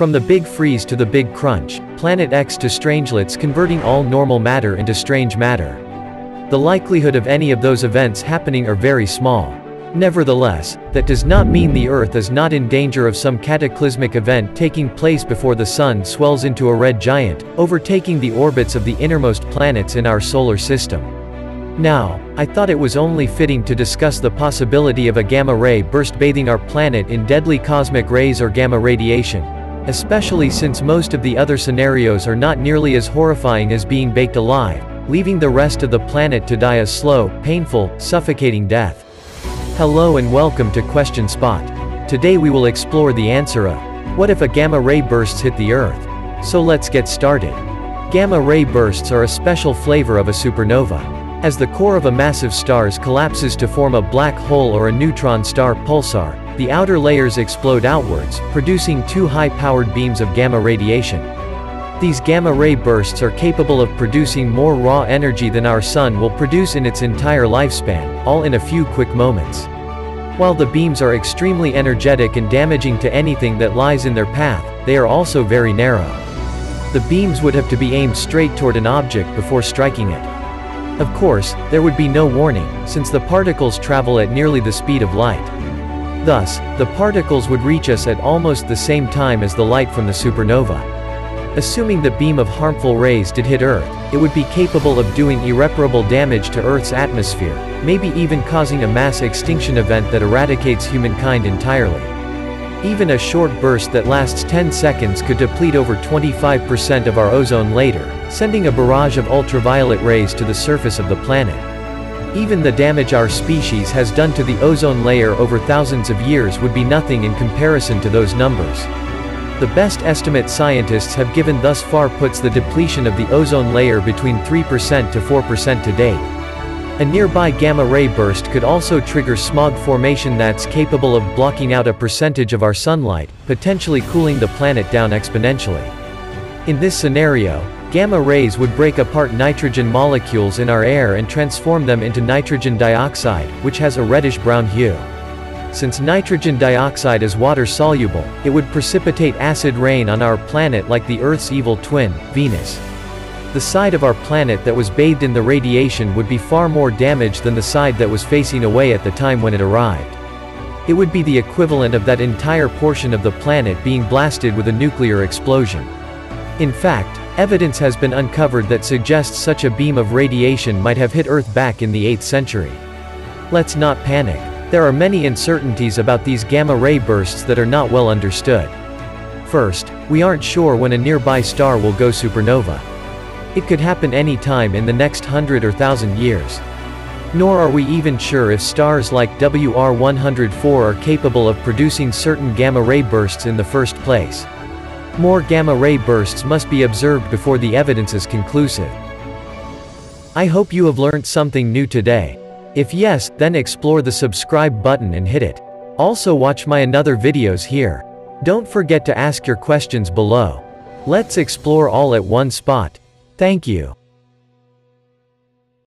From the Big Freeze to the Big Crunch, Planet X to Strangelets converting all normal matter into strange matter. The likelihood of any of those events happening are very small. Nevertheless, that does not mean the Earth is not in danger of some cataclysmic event taking place before the Sun swells into a red giant, overtaking the orbits of the innermost planets in our solar system. Now, I thought it was only fitting to discuss the possibility of a gamma-ray burst bathing our planet in deadly cosmic rays or gamma radiation, especially since most of the other scenarios are not nearly as horrifying as being baked alive, leaving the rest of the planet to die a slow, painful, suffocating death. Hello and welcome to Question Spot. Today we will explore the answer of, what if a gamma-ray bursts hit the Earth? So let's get started. Gamma-ray bursts are a special flavor of a supernova. As the core of a massive star collapses to form a black hole or a neutron star pulsar, the outer layers explode outwards, producing two high-powered beams of gamma radiation. These gamma-ray bursts are capable of producing more raw energy than our Sun will produce in its entire lifespan, all in a few quick moments. While the beams are extremely energetic and damaging to anything that lies in their path, they are also very narrow. The beams would have to be aimed straight toward an object before striking it. Of course, there would be no warning, since the particles travel at nearly the speed of light. Thus, the particles would reach us at almost the same time as the light from the supernova. Assuming the beam of harmful rays did hit Earth, it would be capable of doing irreparable damage to Earth's atmosphere, maybe even causing a mass extinction event that eradicates humankind entirely. Even a short burst that lasts 10 seconds could deplete over 25% of our ozone layer, sending a barrage of ultraviolet rays to the surface of the planet. Even the damage our species has done to the ozone layer over thousands of years would be nothing in comparison to those numbers. The best estimate scientists have given thus far puts the depletion of the ozone layer between 3% to 4% to date. A nearby gamma-ray burst could also trigger smog formation that's capable of blocking out a percentage of our sunlight, potentially cooling the planet down exponentially. In this scenario, gamma rays would break apart nitrogen molecules in our air and transform them into nitrogen dioxide, which has a reddish-brown hue. Since nitrogen dioxide is water-soluble, it would precipitate acid rain on our planet like the Earth's evil twin, Venus. The side of our planet that was bathed in the radiation would be far more damaged than the side that was facing away at the time when it arrived. It would be the equivalent of that entire portion of the planet being blasted with a nuclear explosion. In fact, evidence has been uncovered that suggests such a beam of radiation might have hit Earth back in the 8th century. Let's not panic. There are many uncertainties about these gamma-ray bursts that are not well understood. First, we aren't sure when a nearby star will go supernova. It could happen any time in the next 100 or 1,000 years. Nor are we even sure if stars like WR104 are capable of producing certain gamma-ray bursts in the first place. More gamma-ray bursts must be observed before the evidence is conclusive. I hope you have learned something new today. If yes, then explore the subscribe button and hit it. Also watch my other videos here. Don't forget to ask your questions below. Let's explore all at one spot. Thank you.